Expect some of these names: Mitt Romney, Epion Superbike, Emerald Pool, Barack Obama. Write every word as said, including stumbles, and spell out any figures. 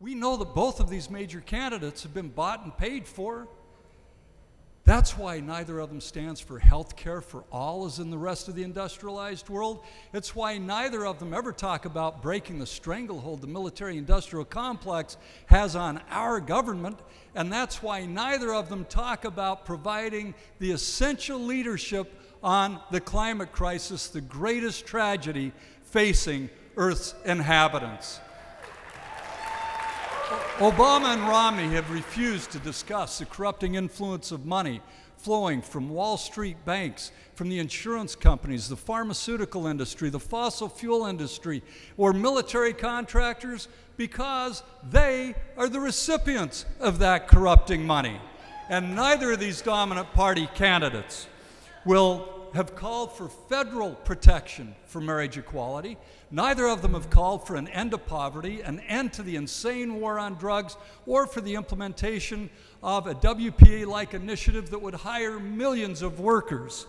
We know that both of these major candidates have been bought and paid for. That's why neither of them stands for health care for all as in the rest of the industrialized world. It's why neither of them ever talk about breaking the stranglehold the military-industrial complex has on our government. And that's why neither of them talk about providing the essential leadership on the climate crisis, the greatest tragedy facing Earth's inhabitants. Obama and Romney have refused to discuss the corrupting influence of money flowing from Wall Street banks, from the insurance companies, the pharmaceutical industry, the fossil fuel industry, or military contractors, because they are the recipients of that corrupting money. And neither of these dominant party candidates will have called for federal protection for marriage equality. Neither of them have called for an end to poverty, an end to the insane war on drugs, or for the implementation of a W P A-like initiative that would hire millions of workers.